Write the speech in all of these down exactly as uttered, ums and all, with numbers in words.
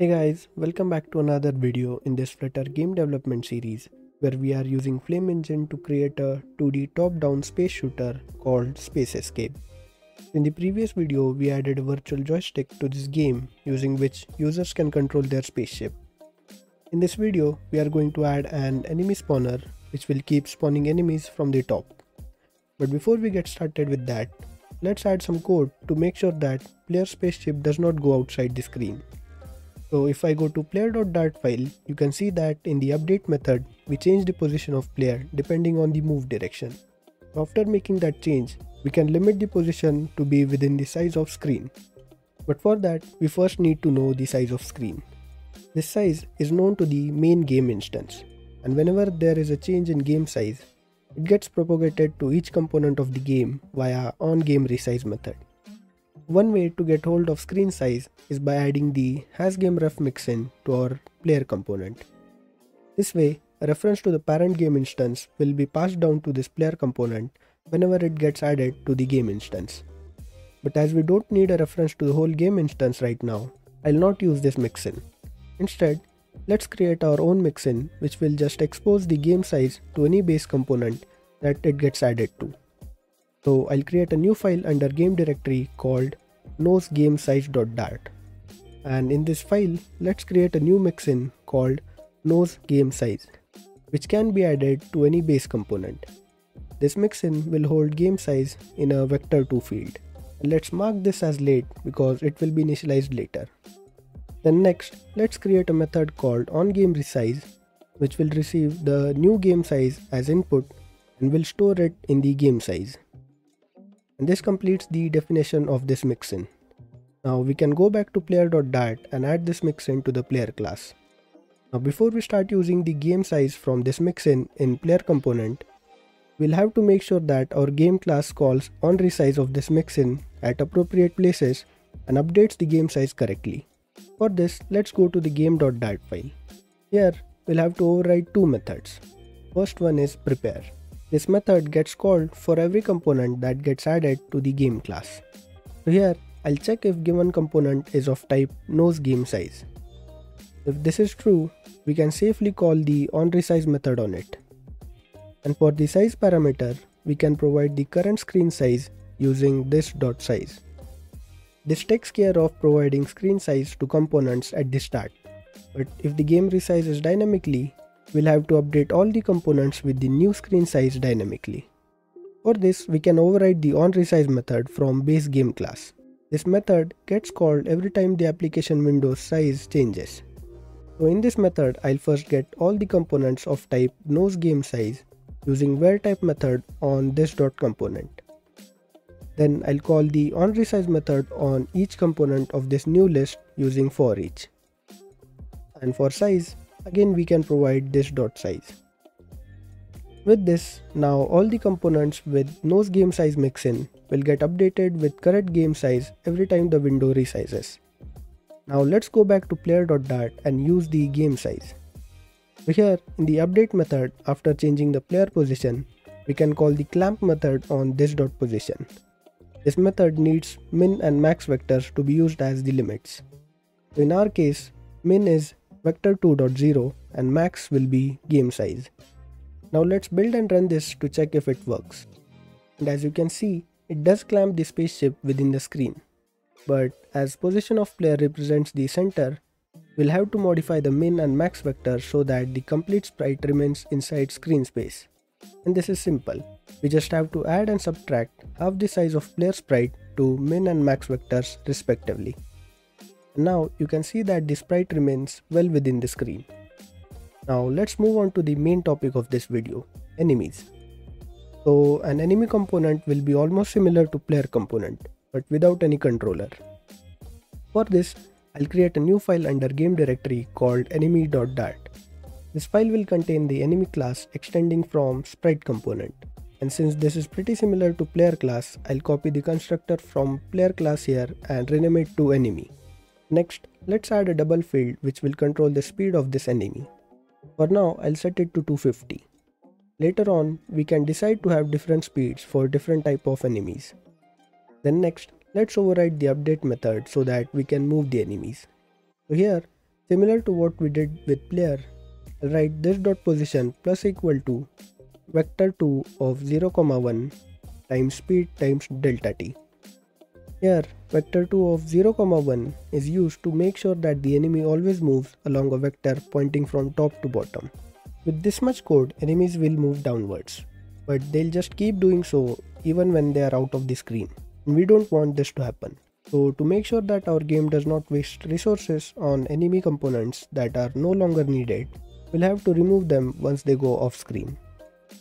Hey guys, welcome back to another video in this Flutter game development series where we are using Flame engine to create a two D top-down space shooter called Space Escape. In the previous video, we added a virtual joystick to this game using which users can control their spaceship. In this video, we are going to add an enemy spawner which will keep spawning enemies from the top. But before we get started with that, let's add some code to make sure that player spaceship does not go outside the screen. So if I go to player.dart file, you can see that in the update method, we change the position of player depending on the move direction. After making that change, we can limit the position to be within the size of screen. But for that, we first need to know the size of screen. This size is known to the main game instance, and whenever there is a change in game size, it gets propagated to each component of the game via onGameResize method. One way to get hold of screen size is by adding the HasGameRef mixin to our player component. This way, a reference to the parent game instance will be passed down to this player component whenever it gets added to the game instance. But as we don't need a reference to the whole game instance right now, I'll not use this mixin. Instead, let's create our own mixin which will just expose the game size to any base component that it gets added to. So I'll create a new file under game directory called nose game size dot dart, and in this file let's create a new mixin called nose game size which can be added to any base component. This mixin will hold game size in a vector two field. Let's mark this as late because it will be initialized later. Then next, let's create a method called onGameResize which will receive the new game size as input and will store it in the game size. And this completes the definition of this mixin. Now we can go back to player.dart and add this mixin to the player class. Now before we start using the game size from this mixin in player component, we'll have to make sure that our game class calls onResize of this mixin at appropriate places and updates the game size correctly. For this, let's go to the game.dart file. Here we'll have to override two methods. First one is prepare. This method gets called for every component that gets added to the game class. So here, I'll check if given component is of type nose game size. If this is true, we can safely call the onResize method on it. And for the size parameter, we can provide the current screen size using this.size. This takes care of providing screen size to components at the start. But if the game resizes dynamically, we'll have to update all the components with the new screen size dynamically. For this, we can override the onResize method from BaseGame class. This method gets called every time the application window's size changes. So in this method, I'll first get all the components of type nose game size using where_type method on this dot component. Then I'll call the onResize method on each component of this new list using for each. And for size, again we can provide this dot size. With this, now all the components with nose game size mixin will get updated with correct game size every time the window resizes. Now let's go back to player.dart and use the game size. So here in the update method, after changing the player position, we can call the clamp method on this dot position. This method needs min and max vectors to be used as the limits. So in our case, min is vector two dot zero and max will be game size. Now let's build and run this to check if it works. And as you can see, it does clamp the spaceship within the screen. But as position of player represents the center, we'll have to modify the min and max vector so that the complete sprite remains inside screen space. And this is simple. We just have to add and subtract half the size of player sprite to min and max vectors respectively. Now you can see that the sprite remains well within the screen. Now let's move on to the main topic of this video, enemies. So an enemy component will be almost similar to player component but without any controller. For this, I'll create a new file under game directory called enemy.dart. This file will contain the enemy class extending from sprite component, and since this is pretty similar to player class, I'll copy the constructor from player class here and rename it to enemy. Next, let's add a double field which will control the speed of this enemy. For now, I'll set it to two fifty. Later on, we can decide to have different speeds for different type of enemies. Then next, let's override the update method so that we can move the enemies. So here, similar to what we did with player. I'll write this dot position plus equal to vector two of zero comma one times speed times delta t. Here vector two of zero comma one is used to make sure that the enemy always moves along a vector pointing from top to bottom. With this much code, enemies will move downwards, but they'll just keep doing so even when they are out of the screen, and we don't want this to happen. So to make sure that our game does not waste resources on enemy components that are no longer needed, we'll have to remove them once they go off screen.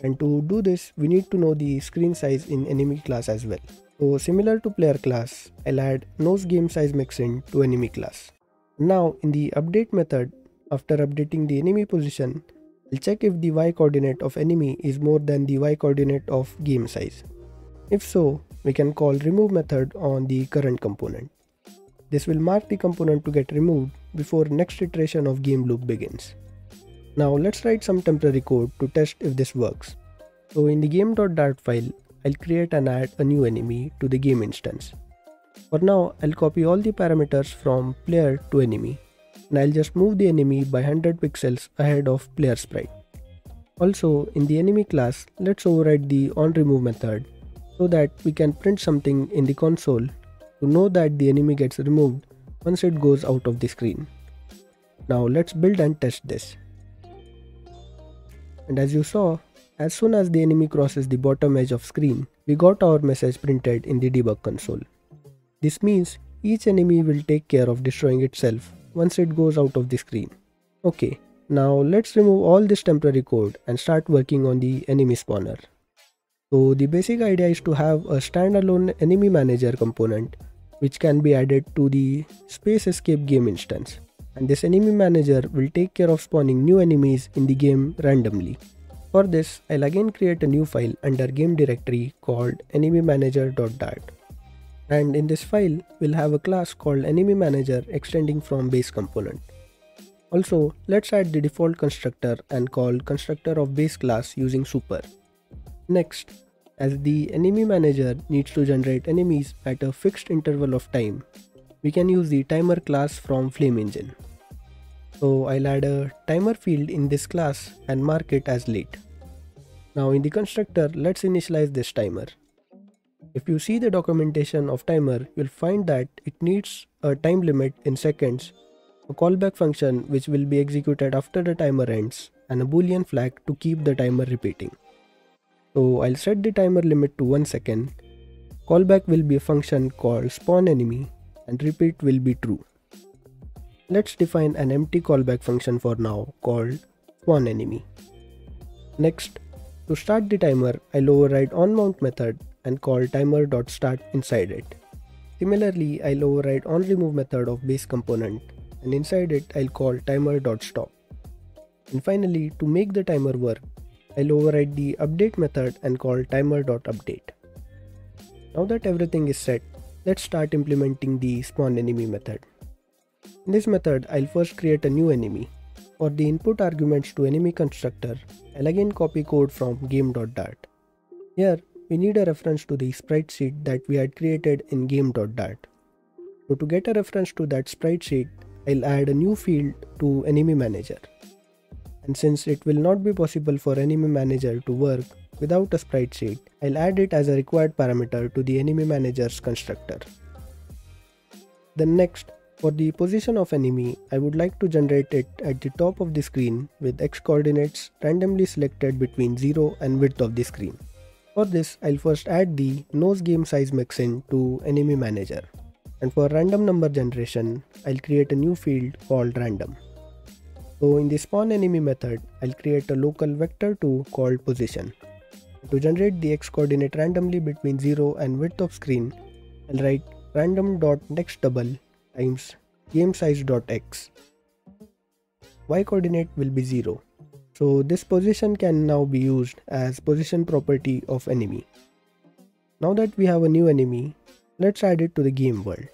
And to do this, we need to know the screen size in enemy class as well. So similar to player class, I'll add nose_game_size mixin to enemy class. Now in the update method, after updating the enemy position, I'll check if the y coordinate of enemy is more than the y coordinate of game size. If so, we can call remove method on the current component. This will mark the component to get removed before next iteration of game loop begins. Now let's write some temporary code to test if this works. So in the game.dart file, I'll create and add a new enemy to the game instance. For now, I'll copy all the parameters from player to enemy, and I'll just move the enemy by one hundred pixels ahead of player sprite. Also, in the enemy class, let's override the onRemove method so that we can print something in the console to know that the enemy gets removed once it goes out of the screen. Now let's build and test this. And as you saw, as soon as the enemy crosses the bottom edge of screen, we got our message printed in the debug console. This means each enemy will take care of destroying itself once it goes out of the screen. Okay, now let's remove all this temporary code and start working on the enemy spawner. So the basic idea is to have a standalone enemy manager component which can be added to the Space Escape Game instance, and this enemy manager will take care of spawning new enemies in the game randomly. For this, I'll again create a new file under game directory called enemy manager dot dart. And in this file, we'll have a class called enemy manager extending from base component. Also, let's add the default constructor and call constructor of base class using super. Next, as the enemy manager needs to generate enemies at a fixed interval of time, we can use the timer class from Flame engine. So I'll add a timer field in this class and mark it as late. Now in the constructor, let's initialize this timer. If you see the documentation of timer, you'll find that it needs a time limit in seconds, a callback function which will be executed after the timer ends, and a boolean flag to keep the timer repeating. So I'll set the timer limit to one second, callback will be a function called spawn enemy, and repeat will be true. Let's define an empty callback function for now called spawn enemy. Next, to start the timer, I'll override onMount method and call timer dot start inside it. Similarly, I'll override onRemove method of base component, and inside it I'll call timer dot stop. And finally, to make the timer work, I'll override the update method and call timer dot update. Now that everything is set, let's start implementing the spawn enemy method. In this method, I'll first create a new enemy. For the input arguments to enemy constructor, I'll again copy code from game dot dart. Here, we need a reference to the sprite sheet that we had created in game dot dart. So to get a reference to that sprite sheet, I'll add a new field to enemy manager. And since it will not be possible for enemy manager to work without a sprite sheet, I'll add it as a required parameter to the enemy manager's constructor. Then next, for the position of enemy, I would like to generate it at the top of the screen with x coordinates randomly selected between zero and width of the screen. For this, I'll first add the nose_game_size mixin to enemy manager, and for random number generation, I'll create a new field called random. So in the spawn enemy method, I'll create a local vector two called position. To generate the x coordinate randomly between zero and width of screen, I'll write random dot next double times game size dot x. Y coordinate will be zero. So this position can now be used as position property of enemy. Now that we have a new enemy, let's add it to the game world.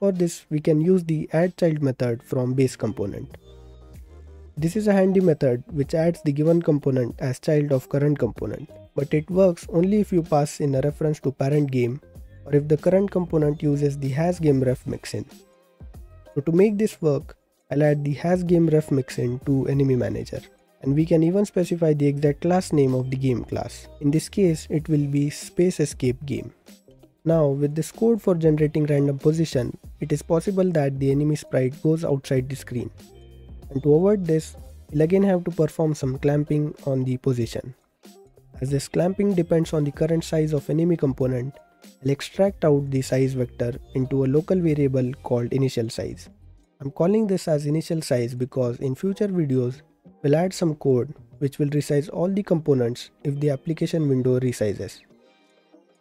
For this, we can use the add child method from base component. This is a handy method which adds the given component as child of current component, but it works only if you pass in a reference to parent game or if the current component uses the HasGameRef mixin. So to make this work, I'll add the HasGameRef mixin to EnemyManager, and we can even specify the exact class name of the game class. In this case, it will be spaceEscapeGame. Now, with this code for generating random position, it is possible that the enemy sprite goes outside the screen. And to avoid this, we'll again have to perform some clamping on the position. As this clamping depends on the current size of enemy component, I'll extract out the size vector into a local variable called initial size. I'm calling this as initial size because in future videos, we'll add some code which will resize all the components if the application window resizes.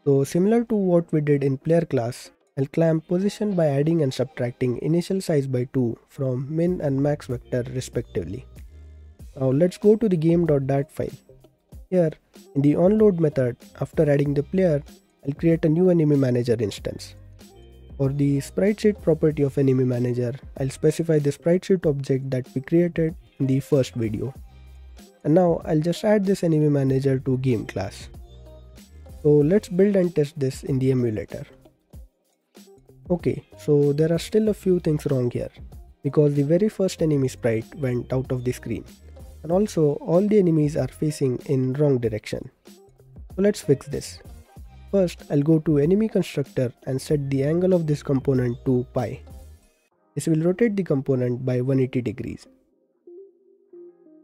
So similar to what we did in player class, I'll clamp position by adding and subtracting initial size by two from min and max vector respectively. Now let's go to the game.dart file. Here, in the onload method, after adding the player, I'll create a new enemy manager instance. For the spriteSheet property of enemy manager, I'll specify the spriteSheet object that we created in the first video. And now I'll just add this enemy manager to game class. So let's build and test this in the emulator. Okay, so there are still a few things wrong here, because the very first enemy sprite went out of the screen. And also all the enemies are facing in wrong direction. So let's fix this. First, I'll go to enemy constructor and set the angle of this component to pi. This will rotate the component by one hundred eighty degrees.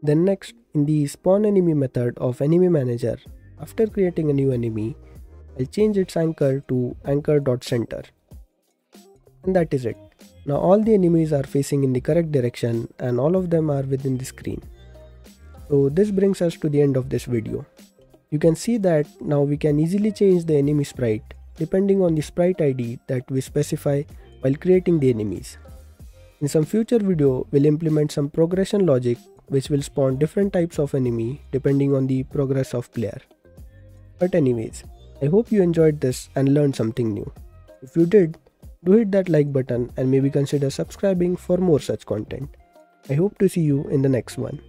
Then next, in the spawn enemy method of enemy manager, after creating a new enemy, I'll change its anchor to anchor.center. And that is it. Now all the enemies are facing in the correct direction and all of them are within the screen. So this brings us to the end of this video. You can see that now we can easily change the enemy sprite depending on the sprite I D that we specify while creating the enemies. In some future video, we'll implement some progression logic which will spawn different types of enemy depending on the progress of player. But anyways, I hope you enjoyed this and learned something new. If you did, do hit that like button and maybe consider subscribing for more such content. I hope to see you in the next one.